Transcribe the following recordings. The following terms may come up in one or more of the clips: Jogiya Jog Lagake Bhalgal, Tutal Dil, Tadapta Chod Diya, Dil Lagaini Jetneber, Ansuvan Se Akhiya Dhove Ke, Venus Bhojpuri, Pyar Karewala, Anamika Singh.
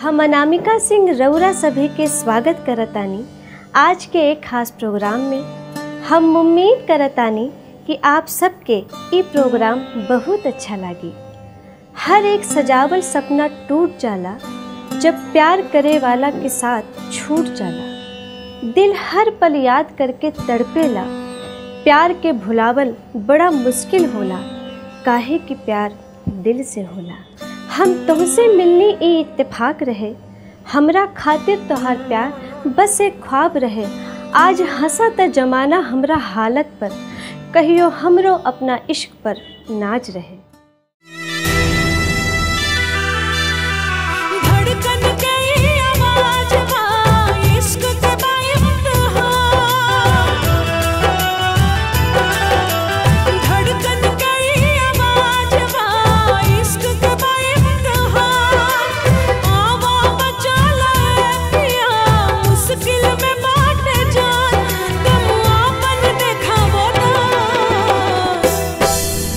हम अनामिका सिंह रौरा सभी के स्वागत करतानी आज के एक खास प्रोग्राम में। हम उम्मीद करतानी कि आप सबके ये प्रोग्राम बहुत अच्छा लगी। हर एक सजावल सपना टूट जाला जब प्यार करे वाला के साथ छूट जाला। दिल हर पल याद करके तड़पेला, प्यार के भुलावल बड़ा मुश्किल होला, काहे कि प्यार दिल से होला। हम तुहसे मिलने ए इत्तेफाक रहे, हमरा खातिर तोहार प्यार बस एक ख्वाब रहे। आज हंसा त जमाना हमरा हालत पर, कहियो हमरो अपना इश्क पर नाज रहे।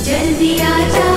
जल्दी आ जा।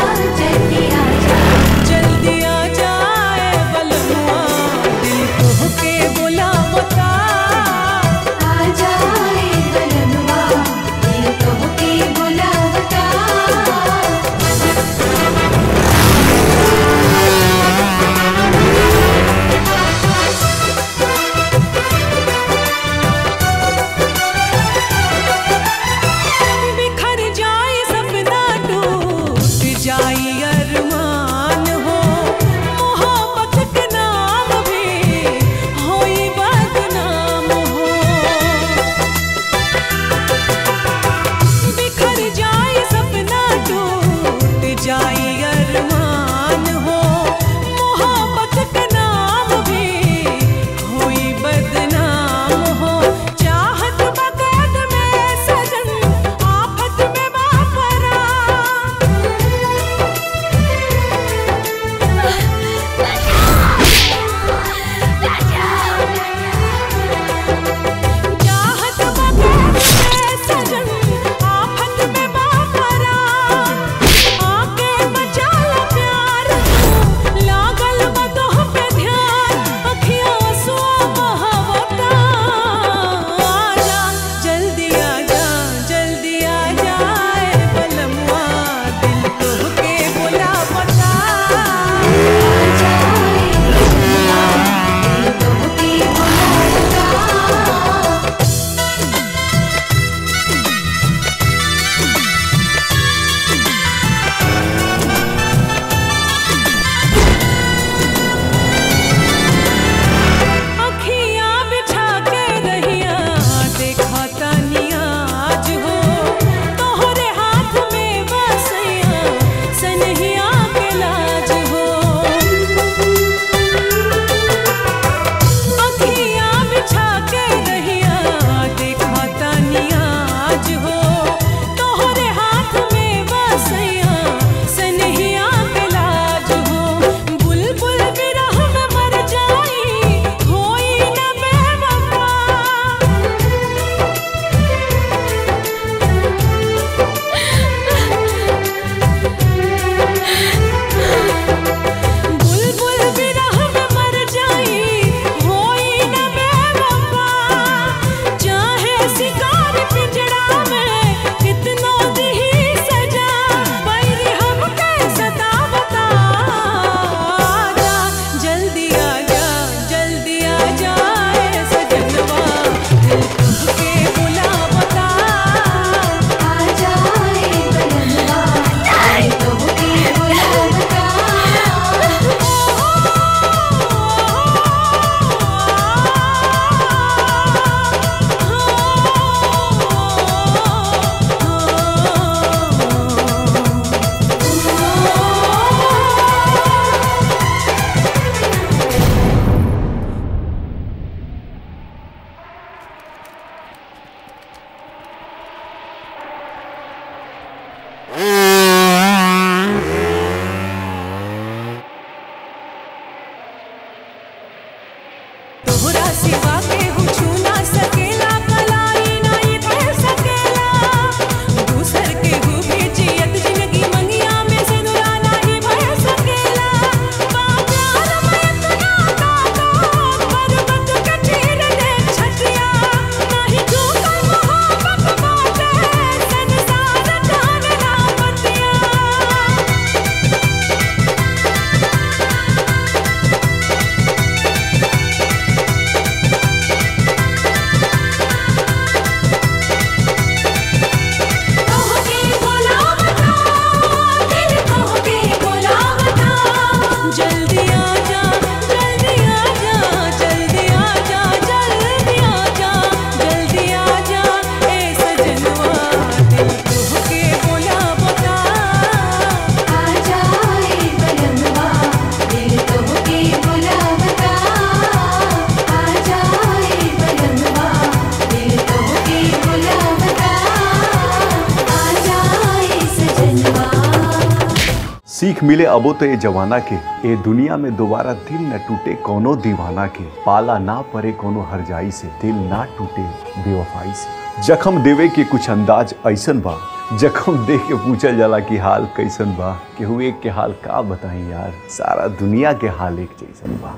सीख मिले अबो तो ये जवाना के, ए दुनिया में दोबारा दिल न टूटे कोनो दीवाना के। पाला ना परे कोनो हरजाई से, दिल ना टूटे बेवफाई से। जख्म देवे के कुछ अंदाज ऐसन बा, जख्म देख के पूछल जाला कि हाल कैसन बा। केहू एक के हाल का बताई यार, सारा दुनिया के हाल एक जैसन बा।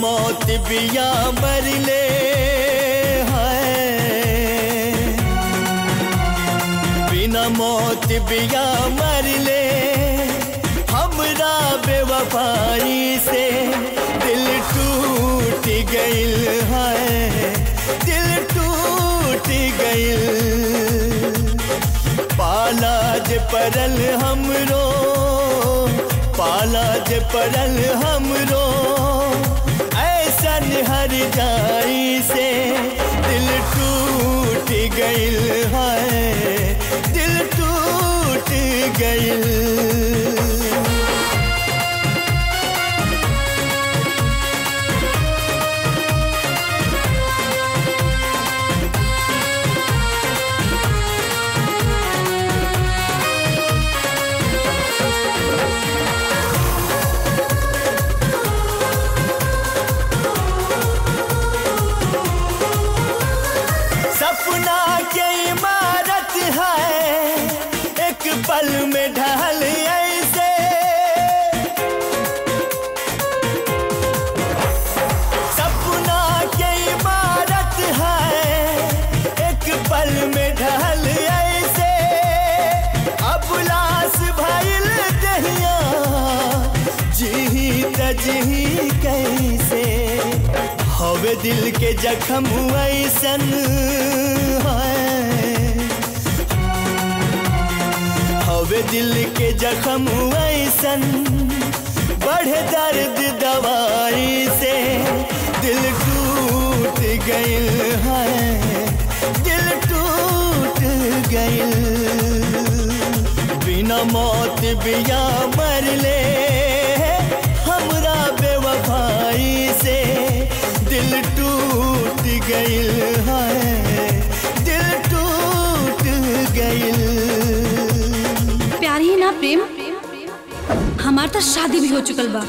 मौत बिया मर ले है, बिना मौत बिया मर ले। हमरा बेवफाई से दिल टूट गइल है, दिल टूट गइल। पाला जे परल हमरो, पाला जे परल हमरो। हर जाई से दिल टूट गइल है, दिल टूट गइल। पल में ढल ऐसे सपना के इमारत है, एक पल में ढल ऐसे। अबलास भइल दहिया जी तजी कैसे, हवे दिल के जख्म ऐसन है, वे दिल के जख्म ऐसन। बढ़े दर्द दवाई से दिल टूट गइल है, दिल टूट गइल। बिना मौत बिया मर ले, हमरा बेवफाई से दिल टूट गइल है, दिल टूट गइल। ही ना प्रेम हमार तो शादी भी हो चुकल बा,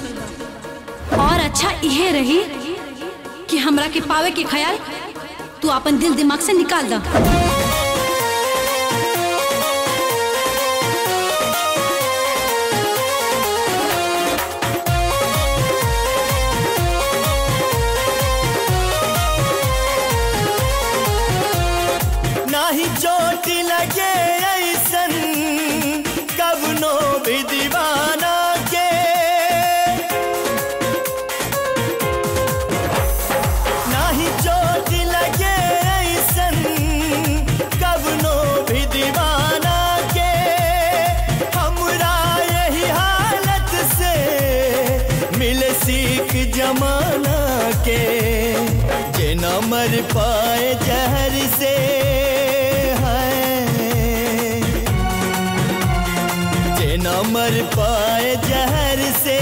और अच्छा इहे रही कि हमरा के पावे के ख्याल तू अपन दिल दिमाग से निकाल दा। ना ही चोट लगे दीवाना के, ना ही चोट लगे ऐसन कवनो भी दीवाना के। हमरा यही हालत से मिले सीख जमाना के, जे न मर पाए जहर से मर पाए जहर से।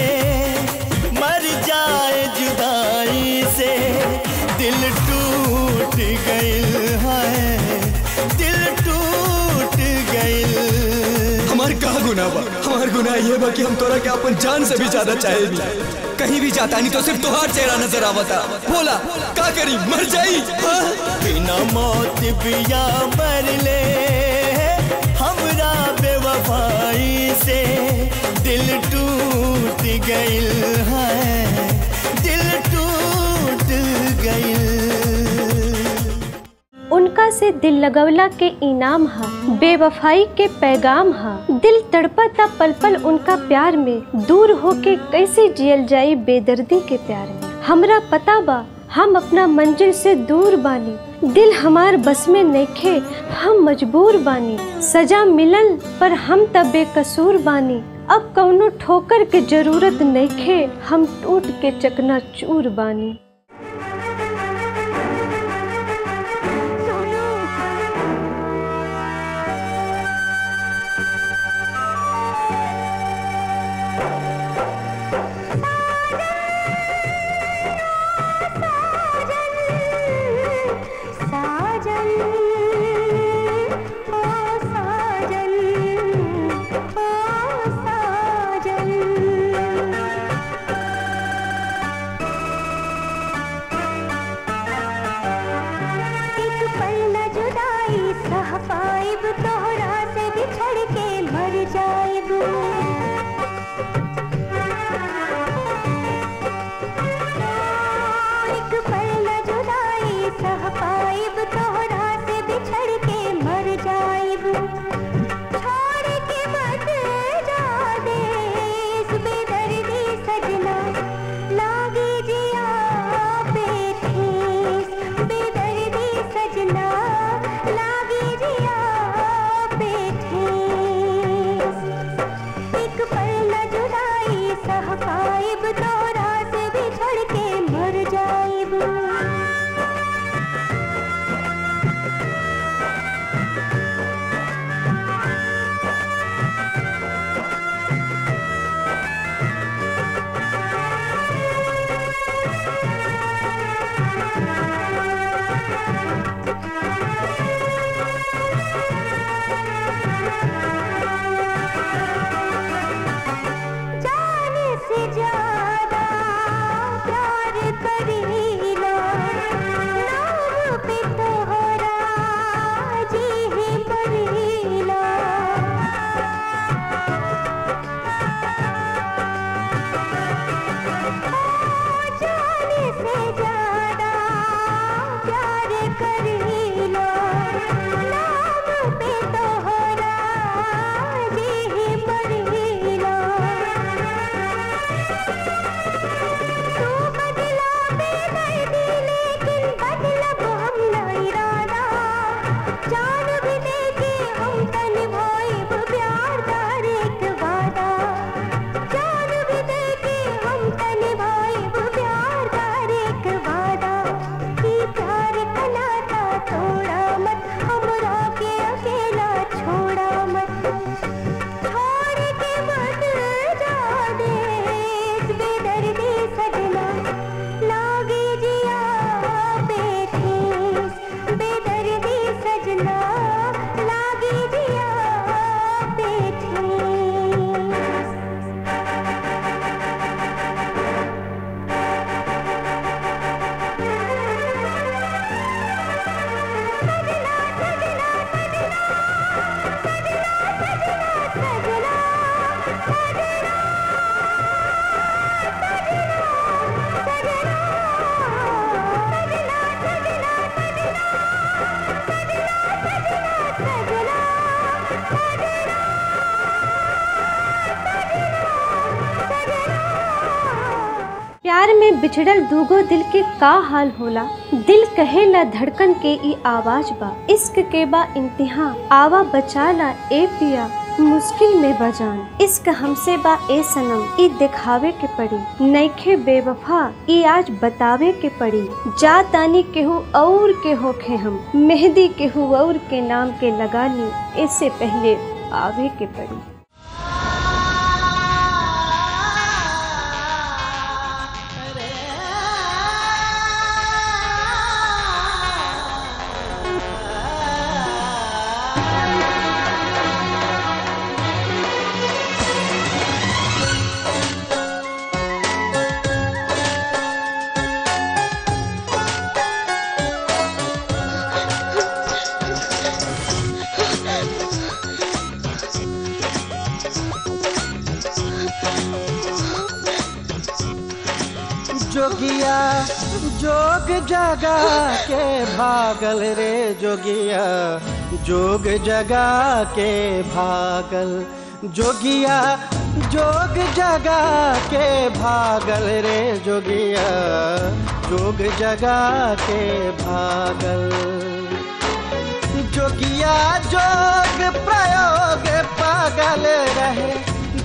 मर जाए जुदाई से दिल टूट गइल है, दिल टूट गइल। हमार का गुनाह बा, हमार गुनाह ये बा कि हम तोरा के अपन जान से भी ज्यादा चाहे भी। कहीं भी जाता नहीं तो सिर्फ तोहार चेहरा नजर आवता। बोला का करी, मर जाई। बिना मौत बिया मर ले, हमरा बेवफाई से दिल टूट गइल है, दिल टूट गइल। उनका से दिल लगवला के इनाम हा, बेवफाई के पैगाम हा। दिल तड़पता पल पल उनका प्यार में, दूर होके कैसे जियल जाए बेदर्दी के प्यार में। हमरा पता बा हम अपना मंजिल से दूर बानी, दिल हमार बस में नइखे हम मजबूर बानी। सजा मिलल पर हम तब बेकसूर बानी, अब कौनो ठोकर के जरूरत नइखे हम टूट के चकना चूर बानी। पाइब तोहरा से बिछड़ के मर जाइब। एक पल न जुदाई सह पाइब तोहरा से बिछड़ के मर जाइब। छोड़ के मत जा दे इस बेदर्दी सजना, लागे जिया पे ठेस बेदर्दी सजना। प्यार में बिछड़ल दूगो दिल के का हाल होला, दिल कहे ला धड़कन के ई आवाज बा, इश्क के बा इंतहा आवा बचा ला ए पिया मुश्किल में बजान। इश्क हमसे बा ए सनम ई दिखावे के पड़ी, नैखे बेवफा ई आज बतावे के पड़ी। जा तानी केहू और के होखे हम, मेहंदी केहू और के नाम के लगा ली, इससे पहले आवे के पड़ी। जोगिया जोग जगा के भागल रे जोगिया, जोग जगा के भागल। जोगिया जोग जगा के भागल रे जोगिया, जोग जगा के भागल। जोगिया जोग प्रयोग पागल रहे,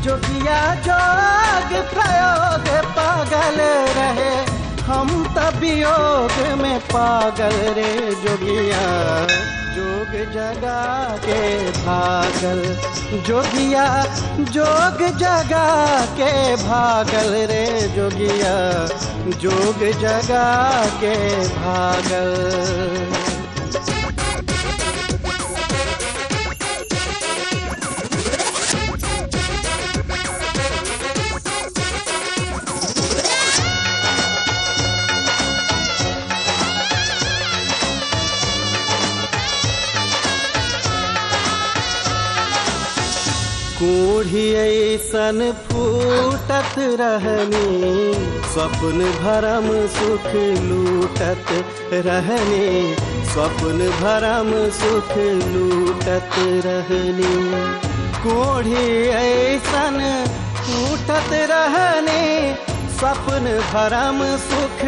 जोगिया जोग प्रयोग पागल रहे, हम तब योग में पागल रे जोगिया, जोग जगा के भागल। जोगिया जोग जगा के भागल रे जोगिया, जोग जगा के भागल। कोढ़ी ऐसन फूटत रहने, स्वप्न भरम सुख लूटत रहने, स्वप्न भरम सुख लूटत रहने। कोढ़ी ऐसन फूटत रहने, स्वप्न भरम सुख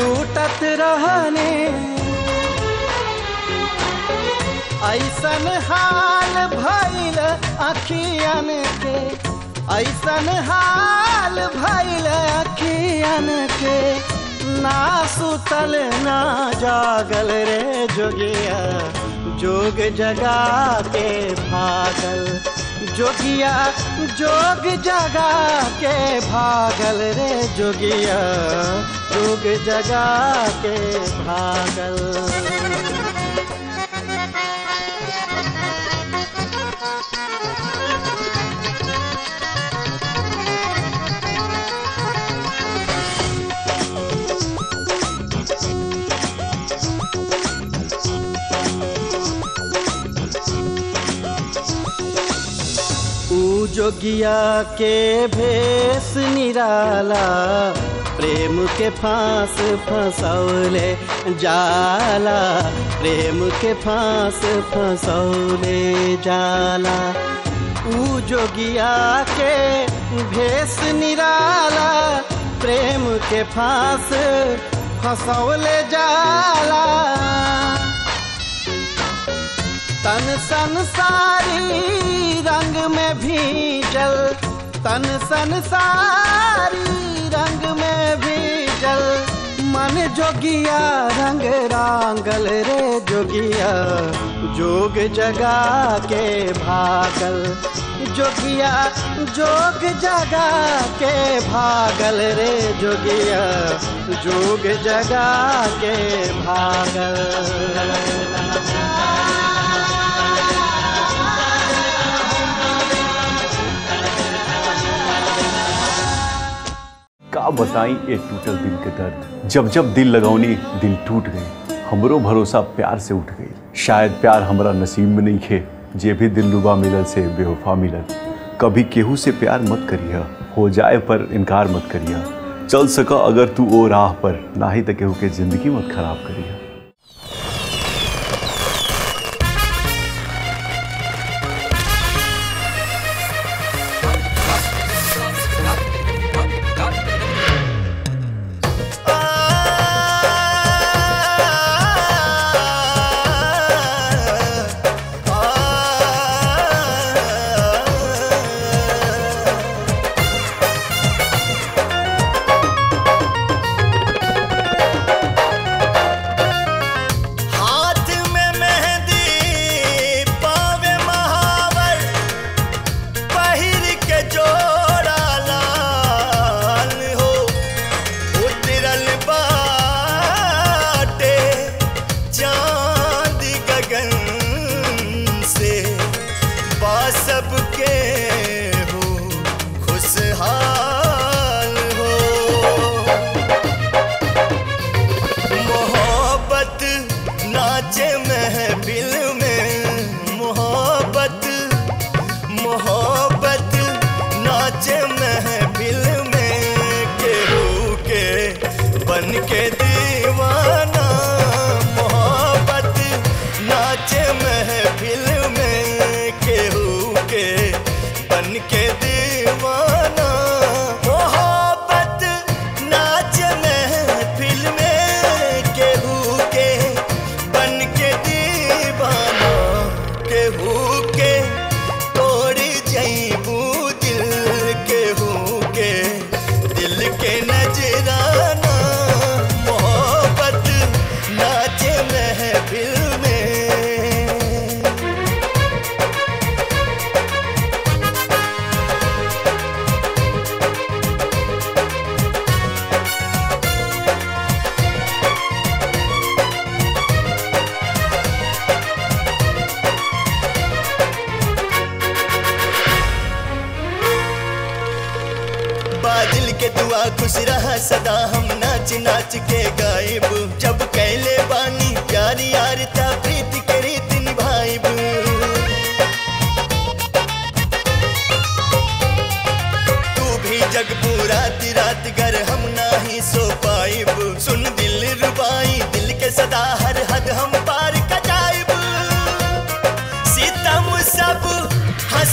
लूटत रहने। ऐसन हाल भइल अखियन के, ऐसन हाल भइल अखियन के, ना सुतल ना जागल रे जोगिया, जोग जगा के भागल जोगिया, जोग जगा के भागल रे जोगिया, जोग जगा के भागल। जोगिया के भेष निराला, प्रेम के फांस फंसौले जाला, प्रेम के फांस फंसौले जाला। ऊ जोगिया के भेष निराला, प्रेम के फांस फंसौले जाला। तन संसारी रंग में भीजल, तन संसारी रंग में भीजल, मन जोगिया रंग रांगल रे जोगिया, जोग जगा के भागल जोगिया, जोग जगा के भागल रे जोगिया, जोग जगा के भागल। का बताई ए टूटल दिल के दर्द, जब जब दिल लगौनी दिल टूट गई, हमरो भरोसा प्यार से उठ गई। शायद प्यार हमरा नसीब में नहीं खे, जे भी दिल लुबा मिलल से बेवफा मिलल। कभी केहू से प्यार मत करिया, हो जाए पर इनकार मत करिया, चल सका अगर तू ओ राह पर, ना ही त केहू के जिंदगी मत खराब करिया।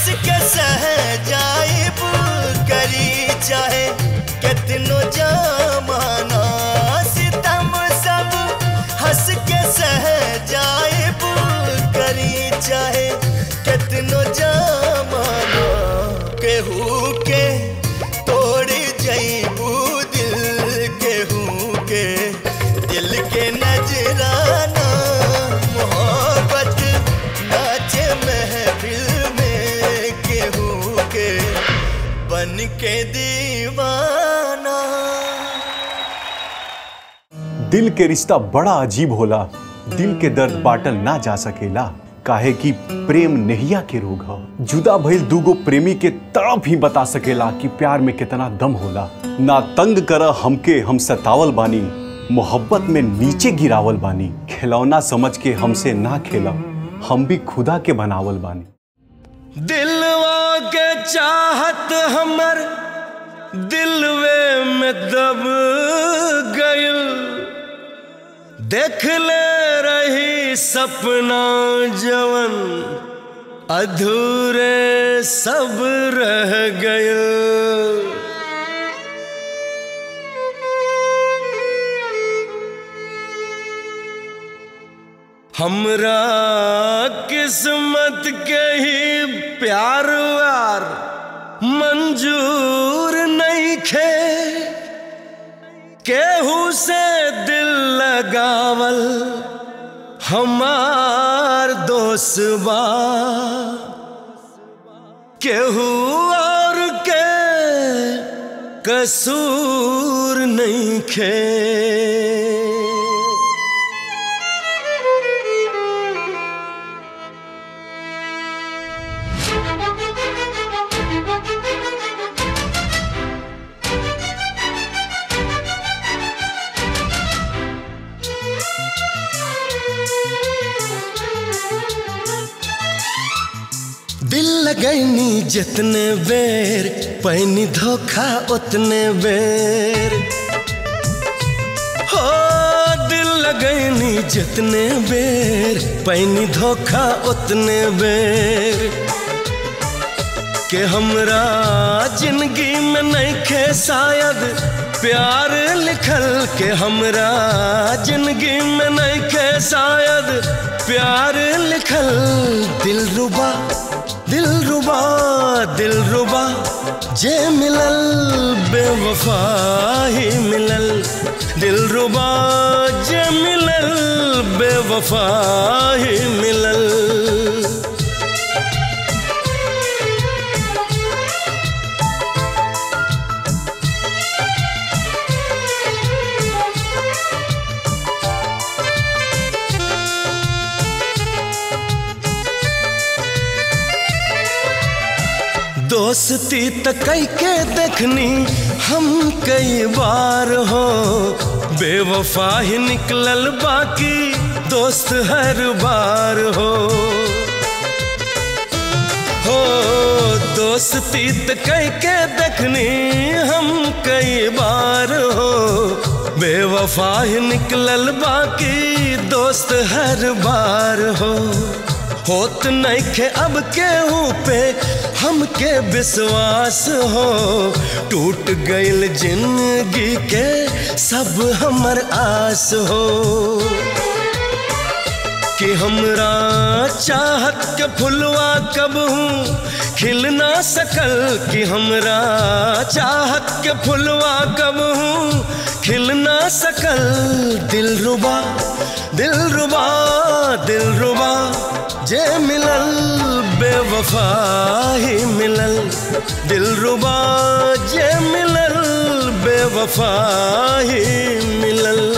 जिसके सह जाइब करी चाहे कितनो जमाना सितम सब हंस के सह जाइब करी चाहे कितनो जमाना केहू के तोड़ जाइबू दिल दिल के नजराना के दीवाना। दिल के रिश्ता बड़ा अजीब होला, दिल के दर्द बाटल ना जा सकेला, काहे कि प्रेम नहिया के रोग हो। जुदा भइल दूगो प्रेमी के तड़प ही बता सकेला कि प्यार में कितना दम होला। ना तंग कर हमके हम सतावल बानी, मोहब्बत में नीचे गिरावल बानी, खिलौना समझ के हमसे ना खेला, हम भी खुदा के बनावल बानी। दिलवा के चाहत हमर दिलवे में दब गइल, देख ले रही सपना जवन अधूरे सब रह गइल। हमरा किस्मत के ही प्यार वार मंजूर नहीं खे, केहू से दिल लगावल हमार दोस्तबा, केहू और के कसूर नहीं खे। दिल लगैनी जितने बेर पैनी धोखा उतने बेर, हो दिल लगैनी जितने बेर पैनी धोखा उतने बेर, के हमरा जिंदगी में नहीं खे शायद प्यार लिखल, के हमरा जिंदगी में नहीं खे शायद प्यार लिखल। दिलरुबा दिलरुबा दिलरुबा जे मिलल बेवफा ही मिलल, दिलरुबा जे मिलल बेवफा ही मिलल। दोस्ती तकई के देखनी हम कई बार हो, बेवफा ही निकलल बाकी दोस्त हर बार हो। दोस्ती तकई के देखनी हम कई बार हो, बेवफा ही निकलल बाकी दोस्त हर बार हो। होत नहीं खे अब केहू पे हमके विश्वास हो, टूट गइल जिंदगी के सब हमर आस हो, कि हमरा चाहत के फुलवा कबहूँ खिल ना सकल, कि हमरा चाहत के फुलवा कबहूँ खिल ना सकल। दिलरुबा दिलरुबा दिलरुबा जे मिलल बेवफा ही मिलल, दिलरुबा जे मिलल बेवफा ही मिलल।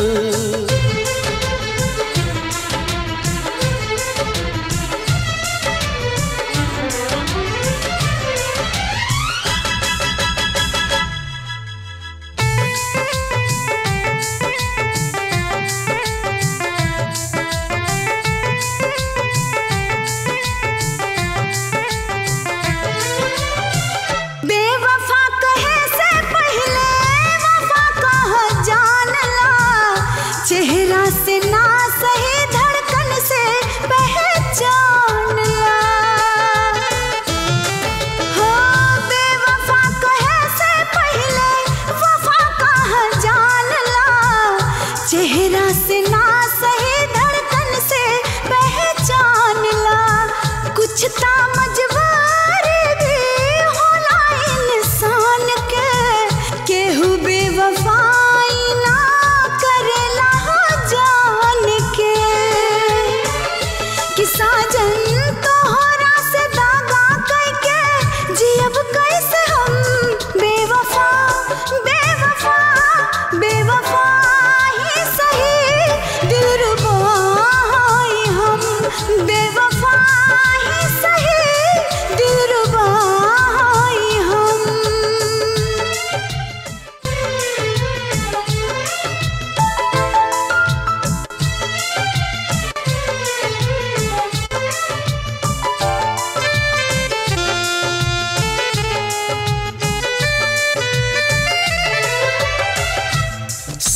समझवार दे होला इंसान के हु बेवफाई ना करेला जान के कि साजन तोहरा से दागा करके जी अब कैसे हम बेवफा बेवफा बेवफा ही सही दिल रुबाई हम बेवफा ही सही दिल रुबाई हम।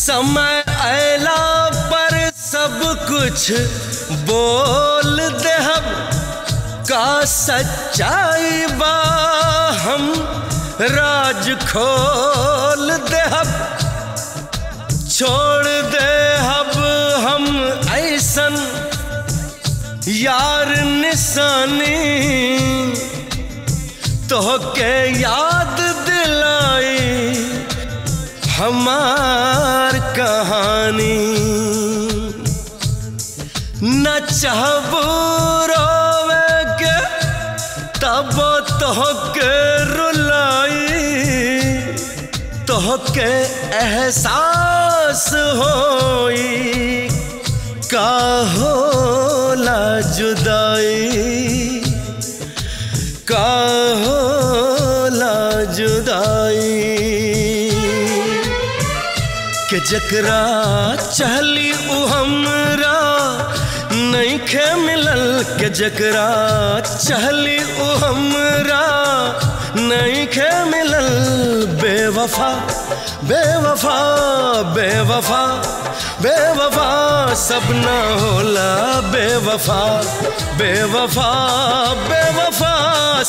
समय आयला पर सब कुछ बोल दे हम का सच्चाई बा हम राज खोल दे हम छोड़ दे हम ऐसन यार निशानी तोहके याद दिलाई हमार कहानी न चाहबू रोवे के तब तोहके रुलाई तोहके एहसास होई का होला जुदाई का होला जुदाई के जकरा चहली उ हमरा नहीं खे मिलल के जकरा चहली उ हमरा नहीं खे मिलल बेवफा बेवफा बेवफा बेवफा सपना होला बेवफा बेवफा बेवफा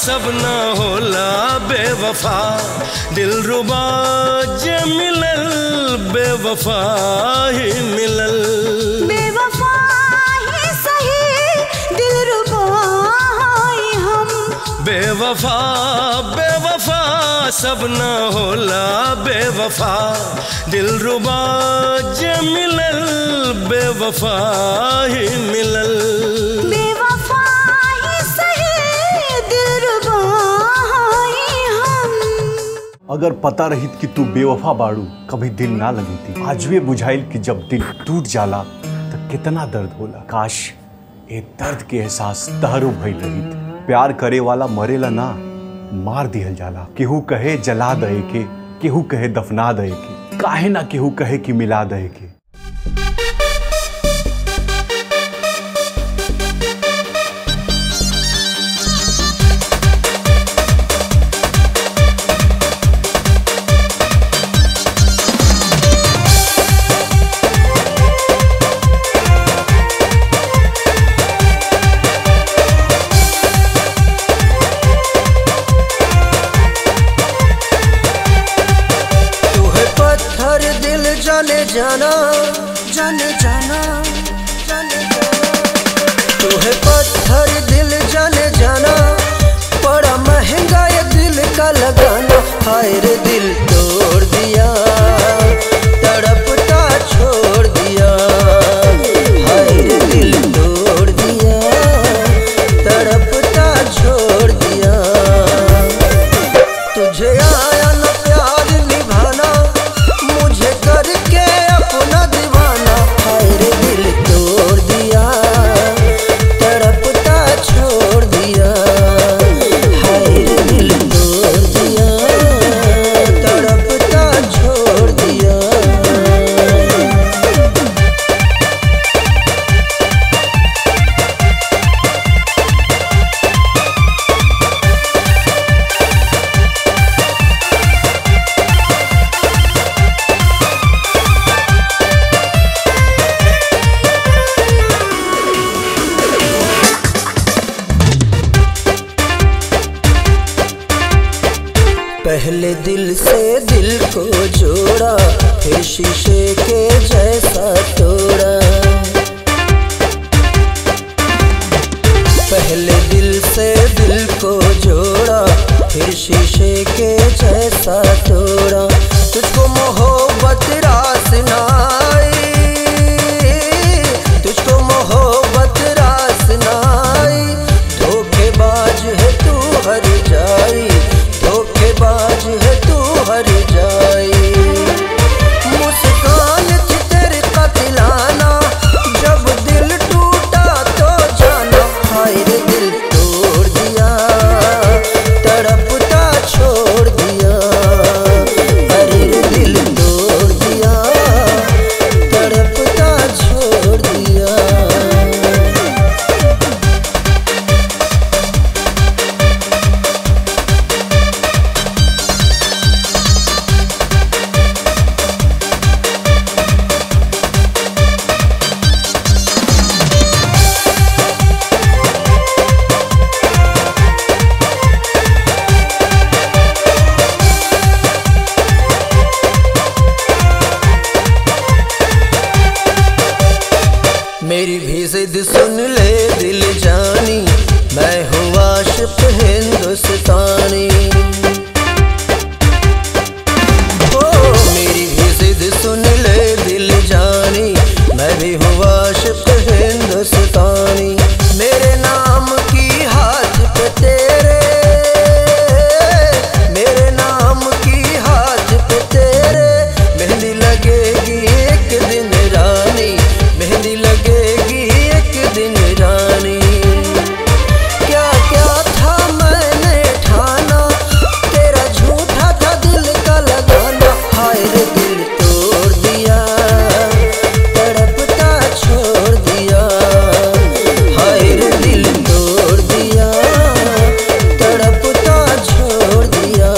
सपना होला बेवफा दिल रुबा जे मिलल बेवफा ही मिलल बेवफा ही सही दिल रुबा हम बेवफा बेवफा सपना होला बेवफा दिल रुबा जे मिलल बेवफा ही मिलल बेवफा ही सही दिल रुबा हम। अगर पता रहित कि तू बेवफा बाड़ू कभी दिल ना लगी थी आज भी बुझाइल कि जब दिल टूट जाला तो कितना दर्द होला। काश ये दर्द के एहसास तहरू भई लगी थी। प्यार करे वाला मरेला ना मार दिहल जाला। केहू कहे जला दे के केहू कहे दफना दे के काहे ना केहू कहे कि मिला दे के। जाना जाने जाना जाने तोहे पत्थर दिल जाने जाना बड़ा महंगा ये दिल का लगाना हाय रे दिल तोड़ दिया तड़पता छोड़ दिया हाय रे दिल तोड़ दिया तड़पता छोड़ दिया। तुझे आया ना प्यार निभाना मुझे करके पहले दिल से दिल को जोड़ा फिर शीशे के जैसा तोड़ा पहले दिल से से दिल को जोड़ा, फिर शीशे के जैसा तोड़ा। तुझको मोहब्बत रास ना आई, तुझको मोहब्बत रास ना आई। धोखेबाज है तू हर जाई, धोखेबाज है तू हर जाई। मुस्कान थी तेरे का दिलाना, जब दिल टूटा तो जाना। हाय रे दिल तोड़ दिया, तड़पता छोड़ दिया। मेरी भी जिद सुन ले दिल जानी, मैं हूँ आशिक़ हिंदुस्तानी। ओ मेरी भी जिद सुन ले दिल जानी, मैं भी हूँ आशिक़ हिंदुस्तानी। मेरे नाम की हाथ पे तेरे, मेरे नाम की हाथ पे तेरे। मेहंदी लगेगी एक दिन रानी, मेहंदी लगेगी एक दिन रानी। क्या क्या था मैंने ठाना, तेरा झूठा था दिल का लगाना। हाय रे दिल तोड़ दिया, तड़पता छोड़ दिया। हाय रे दिल तोड़ दिया, तड़पता छोड़ दिया।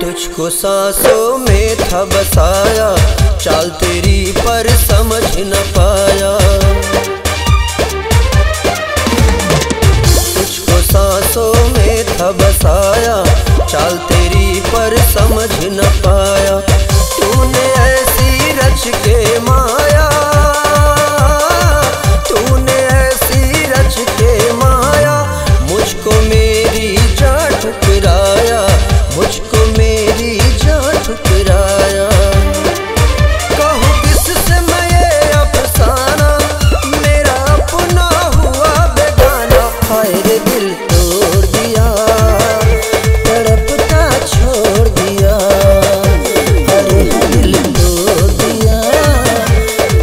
तुझको सांसों में था बसाया, चाल तेरी पर समझ न पाया। तुझको सांसों में था बसाया, चाल तेरी पर समझ न पाया। तूने ऐसी रच के माया, तूने ऐसी रच के माया। मुझको मेरी जान ठुकराया, मुझको मेरी जान ठुकराया। कहूँ किससे मैं ये अफसाना, मेरा अपना हुआ बेगाना। हाय रे दिल तोड़ दिया, तड़पता छोड़ दिया। अरे दिल तोड़ दिया,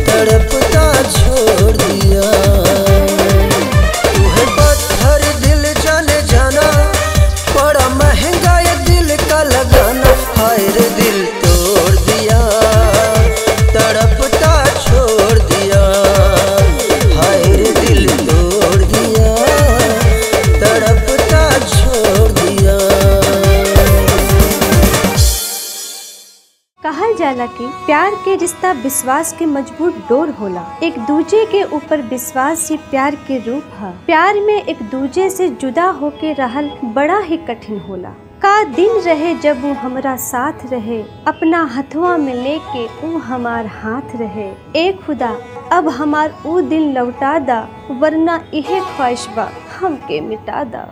तड़पता छोड़ दिया। तू है पत्थर दिल जाने जाना, बड़ा महंगा लगाना। हाय रे दिल तोड़ दिया, तड़पता छोड़ दिया। हाय रे दिल तोड़ दिया, तड़पता छोड़ दिया। कहल जाला कि प्यार के रिश्ता विश्वास के मजबूत डोर होला। एक दूजे के ऊपर विश्वास से प्यार के रूप है। प्यार में एक दूजे से जुदा होके रहल बड़ा ही कठिन होला। का दिन रहे जब वो हमारा साथ रहे, अपना हथवा में लेके वो हमार हाथ रहे। ए खुदा अब हमार वो दिन लौटा दा, वरना इहे ख्वाहिश बा हमके मिटा दा।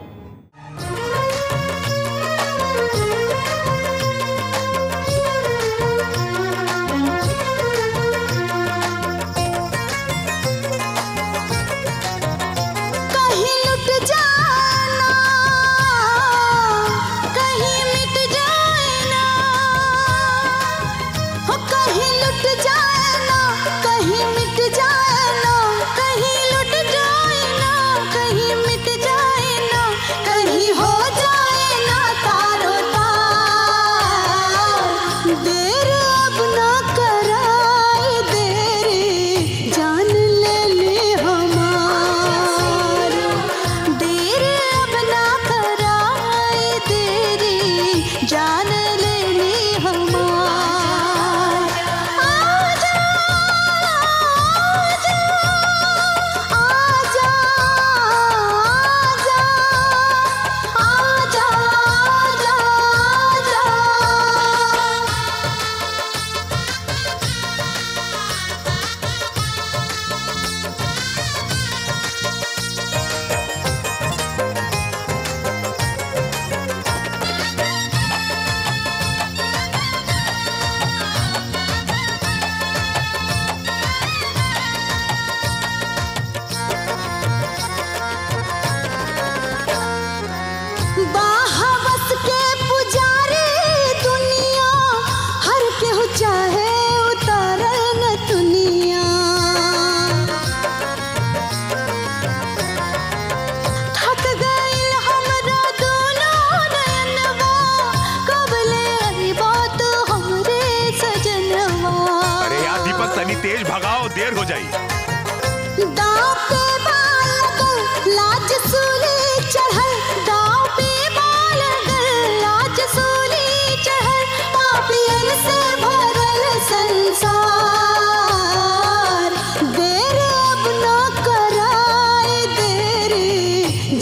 भगाओ देर हो जाई। दाव पे बाल गल लाज सूली चढ़ल, दाव पे बाल गल लाज सूली चढ़ल, पापियन से भरल संसार। देर अब न कराए देर,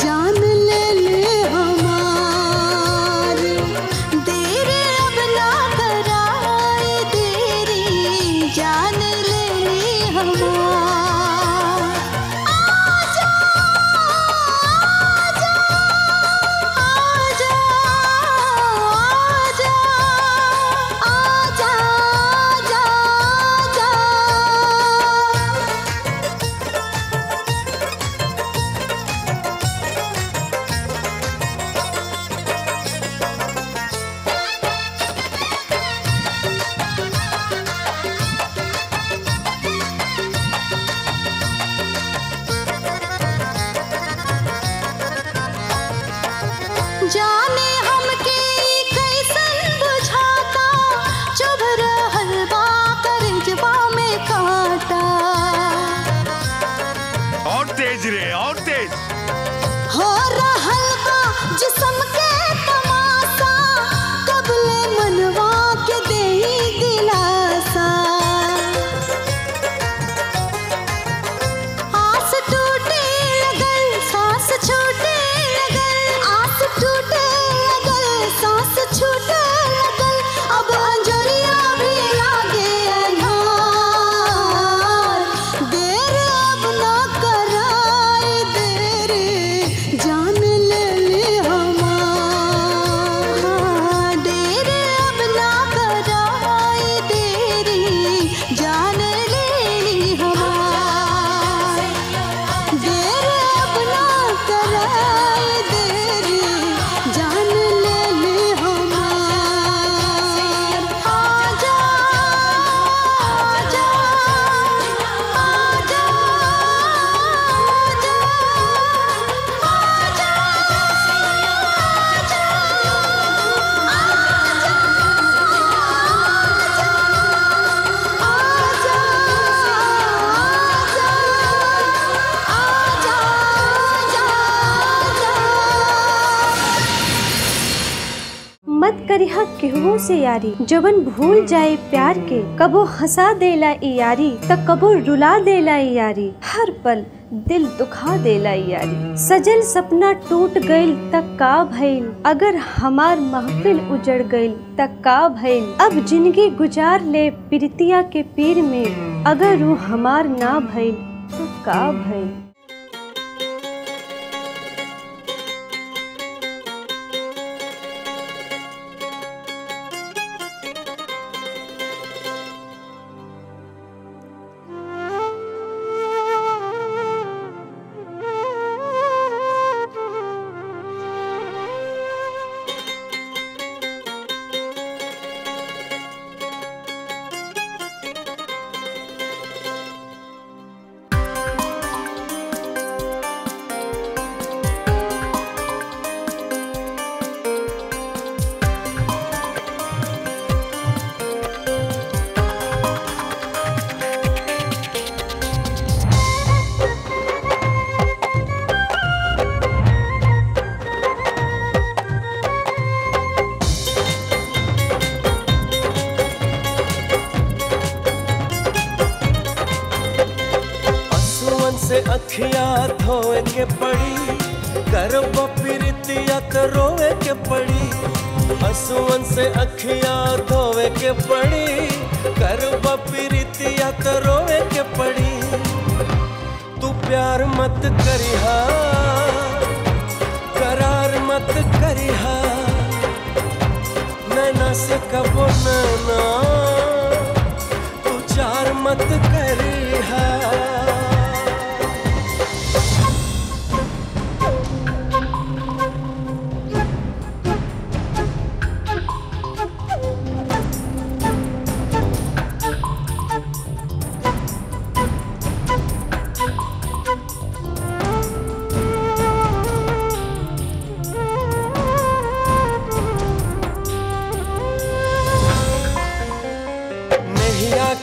जान ले ले हमार। देर अब न कराए देर, जान ले ले हमार। जाने हमके कैसन बुझाता, चुभ रहल बा करजवा में काटा। और तेज रे और तेज। हो रहल बा जिस्म के तमाशा, कबले मनवा के देई दिलासा। आस टूटे लगल सांस छूटे, टूटे लगल सांस छूटे लगल, अब अंजरिया भी लागे अन्हार। देर अब न कराए देर, जान ले ले हमार। देर अब न कराए देर, जान ले ले हमार। देर अब न कराए देर, जान ले ले हमार। आजा आजा आजा आजा मत करिहा केहू से यारी, जबन भूल जाए प्यार के। कबो हंसा देला यारी, त कबो रुला देला यारी, हर पल दिल दुखा देला यारी। सजल सपना टूट गइल त का भइल, अगर हमार महफिल उजड़ गइल त का भइल। अब जिंदगी गुजार ले प्रीतिया के पीर में, अगर वो हमार ना भइल तो का भइल। अखियाँ धोए के पड़ी, करब प्रीतिया त रोए के पड़ी। आंसुअन से अखियाँ धोए के पड़ी, करब प्रीतिया त रोए के पड़ी। तू प्यार मत करिहा, करार मत करिहा, नैना से कबो नैना तू चार मत करिहा।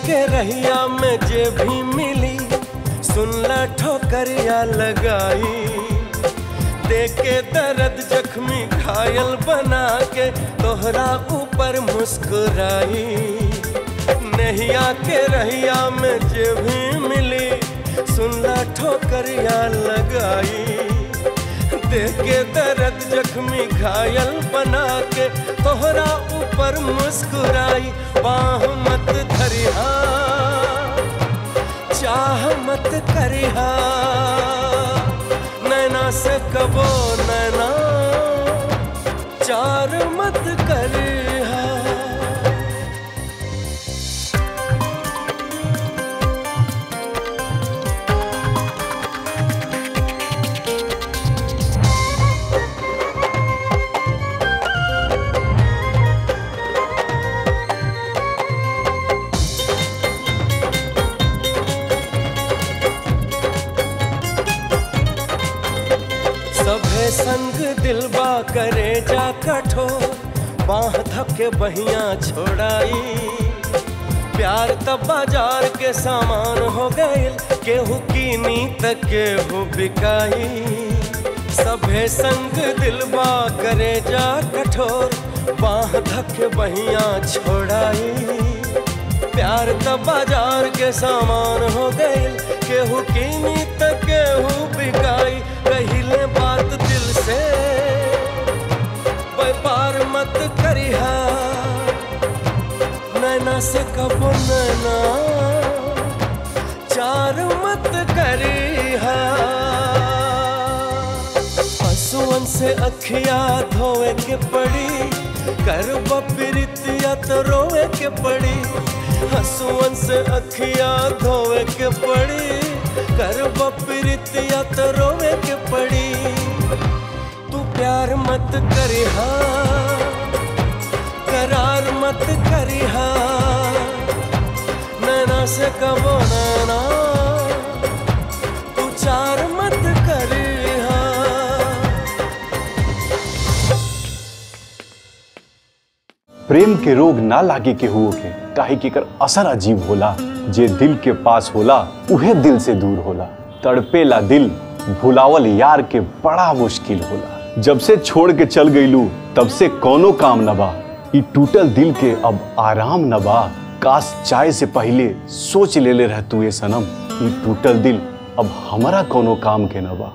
के रहिया में जे भी मिली सुनला ठोकरिया लगाई, देके दर्द जख्मी घायल बना के तोहरा ऊपर मुस्कुराई। नहिया के रहिया में जे भी मिली सुनला ठोकरिया लगाई, देके दर्द जख्मी घायल बना के तोहरा ऊपर मुस्कुराई। बाह मत धरिहा चाह मत करिहा, नैना से कबो नैना चार मत करिहा। सभे संग दिलबा करे जा कठो, बाँह धके बहिया छोड़ाई। प्यार तब बाजार के सामान हो गइल, केहू कीनी त केहू बिकाई। सभे संग दिलबा करे जा कठोर, बाँह धके बहिया छोड़ाई। प्यार तब बाजार के सामान हो गइल, केहू कीनी त केहू बिकाई। कहिले बात दिल से व्यापार मत करिहा, नैना से कबो नैना चार मत करिहा। आंसुओं से अखिया धोए के पड़ी, करब पीरितिया तो रोए के पड़ी। आंसुओं से अखिया धोए के पड़ी, करब पीरितिया तो रोवे के पड़ी। तू प्यार मत करिहा करार मत करिहा, नैना से कबो नैना तू चार मत करिहा। प्रेम के रोग ना लागे केहू के, काहे के कर असर अजीब होला। जे दिल के पास होला उहे दिल से दूर होला। तड़पेला दिल भुलावल यार के बड़ा मुश्किल होला। जब से छोड़ के चल गईलू तब से कोनो काम न बा, ई टूटल दिल के अब आराम न बा। काश चाय से पहले सोच लेले रहतू ये सनम, ई टूटल दिल अब हमारा कोनो काम के न बा।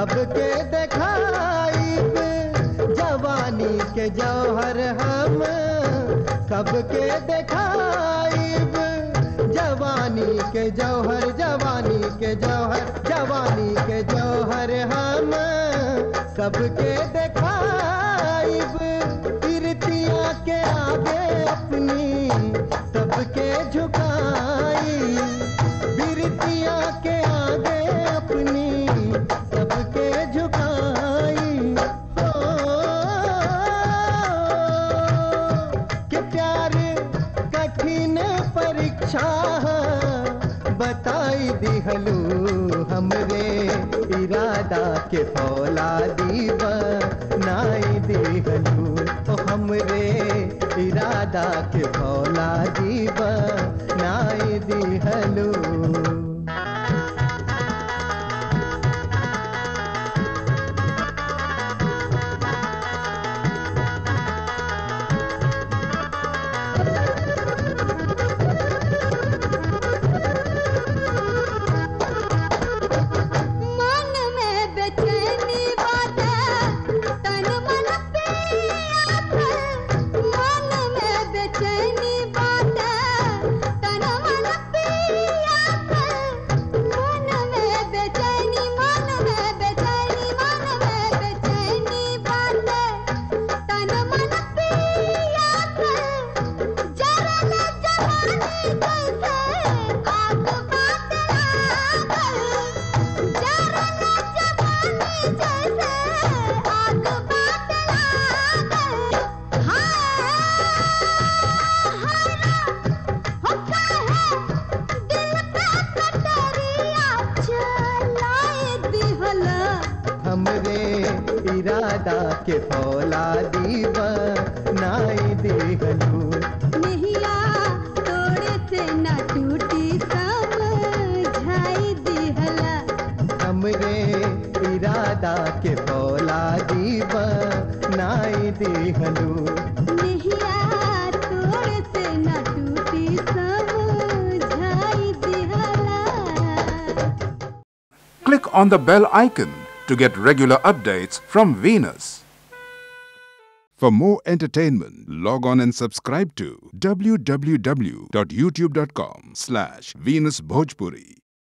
सबके दिखाई पे जवानी के जौहर हम सबके दिखाई पे जवानी के जौहर जवानी के जौहर जवानी के जौहर हम सबके दिखाई पे इरतिया के आगे अपनी सबके झुकाई इरतिया के आगे अपनी सबके झुकाई हो कि प्यार कठिन परीक्षा बताई दिहलू हमरे इरादा के फौलादी बनाई दिहलू तो हमरे इरादा के फौलादी बनाई दिहलू। Click on the bell icon to get regular updates from Venus. For more entertainment, log on and subscribe to www.youtube.com/Venus Bhojpuri.